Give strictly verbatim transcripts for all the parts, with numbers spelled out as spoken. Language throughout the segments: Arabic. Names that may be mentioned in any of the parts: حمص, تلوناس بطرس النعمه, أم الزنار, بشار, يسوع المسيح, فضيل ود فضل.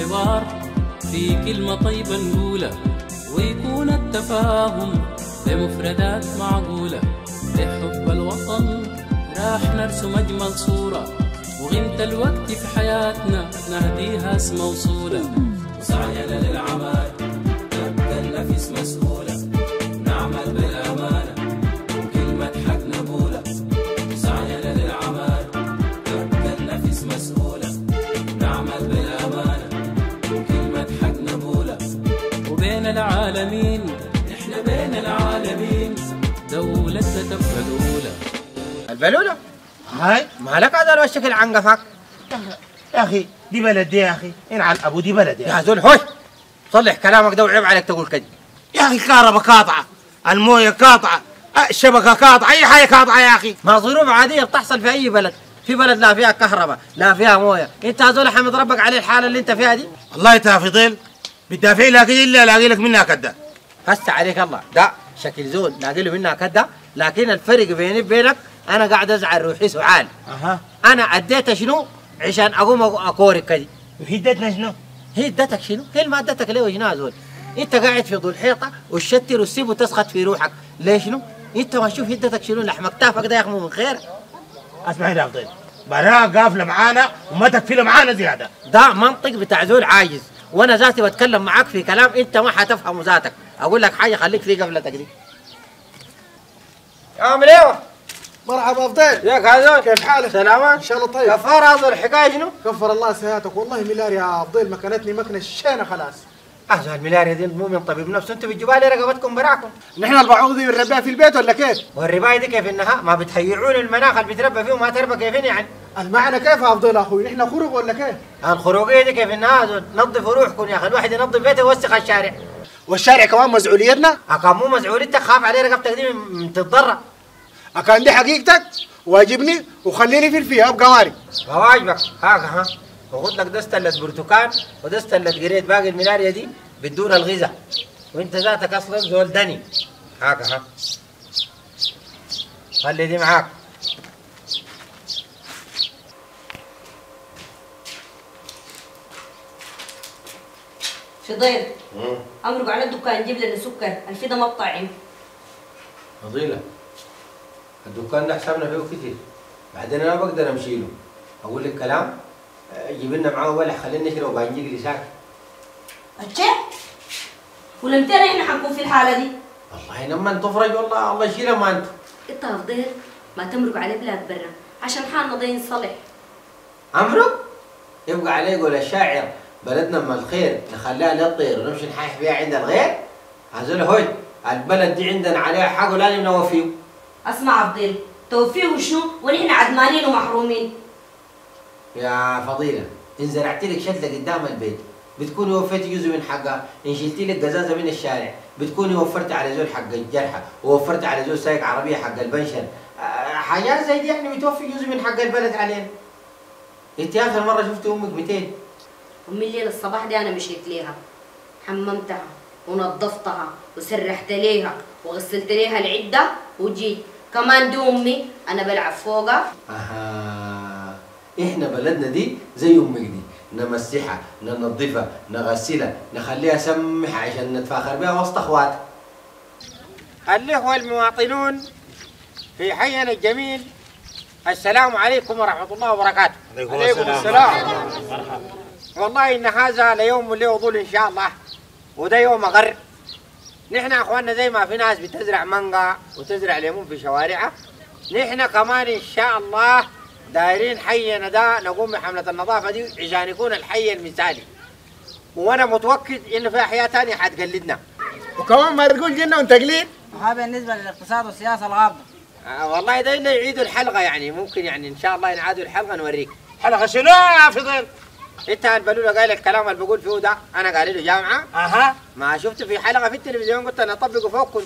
الحوار، في كلمة طيبة نقولها ويكون التفاهم لمفردات معقولة. لحب الوطن راح نرسم أجمل صورة، وغيمة الوقت في حياتنا نهديها اسم موصولة. وسعينا للعمل نتكلف اسم مسؤولة، نعمل بالأمانة وكلمة حق نقولة. وسعينا للعمل نتكلف اسم مسؤولة، نعمل بالأمانة وكلمة حق نقولة. وبين العالمين نحن بين العالمين، دولتنا تبقى الأولى. البلولة هاي مالك هذا وشك عنقفك يا اخي؟ دي بلدي يا اخي، انعل ابو دي بلدي يا زول. حوش صلح كلامك ده وعيب عليك تقول كده يا اخي. الكهرباء قاطعه، المويه قاطعه، الشبكه قاطعه، اي حاجه قاطعه يا اخي. ما ظروف عاديه بتحصل في اي بلد، في بلد لا فيها كهرباء لا فيها مويه، انت يا زول حمد ربك عليه الحاله اللي انت فيها دي. والله انت يا فضيل بتدافع لك الا الاقي لك منها كده. هسه عليك الله، ده شكل زول لاقي له منها كده، لكن الفرق بيني وبينك أنا قاعد أزعل روحي سعال. أها. أنا أديتها شنو؟ عشان أقوم أكورك كذي. وهي ادتنا شنو؟ هي ادتك شنو؟ هي ما ادتك ليه وجناها زول؟ أنت قاعد في ضو الحيطة وتشتر وتسيب وتسخط في روحك، ليه شنو؟ أنت ما تشوف ادتك شنو؟ لحمك تافك ده يا أخي من خير. اسمع يا فضيل، براءة قافلة معانا وما تكفيلة معانا زيادة. ده منطق بتاع زول عاجز، وأنا ذاتي بتكلم معاك في كلام أنت ما حتفهمه ذاتك، أقول لك حاجة خليك في قفلتك دي. أعمل إيه؟ مرحبا يا فضيل. ياك هذول كيف حالك؟ سلامات ان شاء الله. طيب كفار هذول الحكايه شنو؟ كفر الله سيئاتك. والله مليار يا فضيل مكنتني مكنه شينه خلاص. اه المليار دي مو من طبيب نفسه، انتوا بتجيبوها لي رقبتكم براكم. نحن البعوض دي بنربيها في البيت ولا كيف؟ والربايه دي كيف انها؟ ما بتهيعون المناخ اللي بتربى فيه وما تربى كيفين يعني؟ المعنى كيف يا فضيل اخوي؟ نحن خروق ولا كيف؟ الخروقيه دي كيف انها؟ نظفوا روحكم يا اخي، الواحد ينظف بيته ويوسخ الشارع. والشارع كمان مسؤوليتنا؟ اه مو مسؤوليتك، خاف عليه رقبتك دي تتضرر. أكان دي حقيقتك واجبني وخليني في الفيها بقواري. واجبك هاك ها، وخد لك دستلة برتقال ودستلة قريت، باقي الملاريا دي بتدور الغذاء، وأنت ذاتك أصلا زول دني. هاك ها، خلي دي معاك. فضيل أمرق على الدكان جيب لنا سكر، الفدا ما بطعم. فضيلة الدكان ده حسابنا فيه كتير، بعدين انا بقدر امشيله، اقول لك كلام جيب لنا معاه ولع خلينا نشرب وبنجيك لي ساكت. اتشي؟ ولمتى احنا حنكون في الحاله دي؟ والله لما تفرج، والله الله يشيلها. ما انت انت يا فضيل ما تمرق على بلاد برا عشان حالنا ده ينصلح. امرق؟ يبقى عليه يقول الشاعر بلدنا ما الخير نخليها للطير ونمشي نحايح بيها عند الغير؟ هذول هوي البلد دي عندنا عليها حق ولازم نوفيه. اسمع يا فضيل، توفيه شنو ونحن عدمانين ومحرومين؟ يا فضيلة إن زرعت لك شتلة قدام البيت بتكوني وفرتي جزء من حقها، إن شلتي لك قزازة من الشارع بتكوني وفرتي على زول حق الجرحى، ووفرتي على زول سايق عربية حق البنشر، حاجات زي دي يعني بتوفي جزء من حق البلد علينا. أنت آخر مرة شفتي أمك متين؟ أمي الليلة الصباح دي أنا مشيت ليها، حممتها ونظفتها وسرحت ليها وغسلت ليها العدة وجيت، كمان دي امي انا بلعب فوقها. اها احنا بلدنا دي زي امك دي، نمسحها ننظفها نغسلها نخليها سمحه عشان نتفاخر بها وسط اخواتها. الاخوه المواطنون في حينا الجميل، السلام عليكم ورحمه الله وبركاته. عليكم السلام. مرحبا. والله ان هذا ليوم له ظل ان شاء الله، وده يوم غر. نحن اخواننا زي ما في ناس بتزرع مانجا وتزرع ليمون في شوارعها، نحن كمان ان شاء الله دايرين حينا ده نقوم بحمله النظافه دي عشان يكون الحي المثالي، وانا متوكد انه في احياء ثانيه حتقلدنا. وكمان ما تقول جنه وتقليد. وهذا بالنسبه للاقتصاد والسياسه الغامضه. آه والله ده انه يعيدوا الحلقه يعني، ممكن يعني ان شاء الله ينعادوا الحلقه نوريك. حلقه شنو يا فضيل؟ انت البلوله قايل الكلام اللي بقول فيه ده، انا قايل له جامعه. اها ما شفت في حلقه في التلفزيون قلت انا اطبقه فوقكم،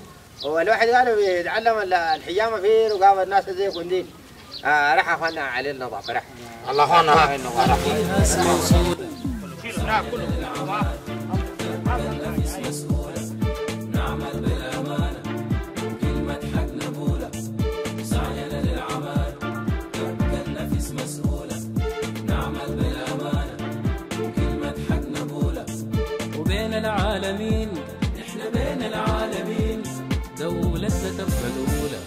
والواحد قالوا بيتعلم الحجامه فيه رقاب الناس زي كونديل. آه راح اخوانا عليه النظافه راح. الله اخوانا هاي النظافه. نعمل بالامانه وكلمه حق نقولها، سعينا للعمل نتكلف اسم مسؤوله، نعمل بالامانه وكلمه حق نقولها. العالمين، احنا بين العالمين، دولتنا تبقى الأولى.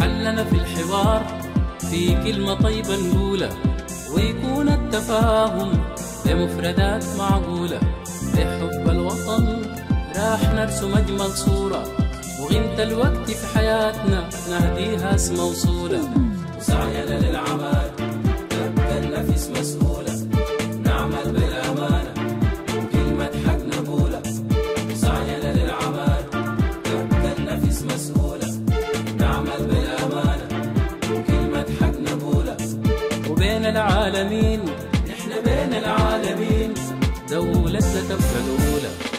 حلنا في الحوار في كلمة طيبة نقولها، ويكون التفاهم بمفردات معقولة. بحب الوطن راح نرسم أجمل صورة، وغيمة الوقت في حياتنا نهديها اسم وصورة. وسعينا للعمل نبذلنا في اسم مسؤولة، نعمل بالأمانة وكلمة حق نقولها. وسعينا للعمل نبذلنا في اسم مسؤولة، نعمل بالأمانة وكلمة حق نقولها. وبين العالمين، احنا بين العالمين، دولتنا تبقى الأولى.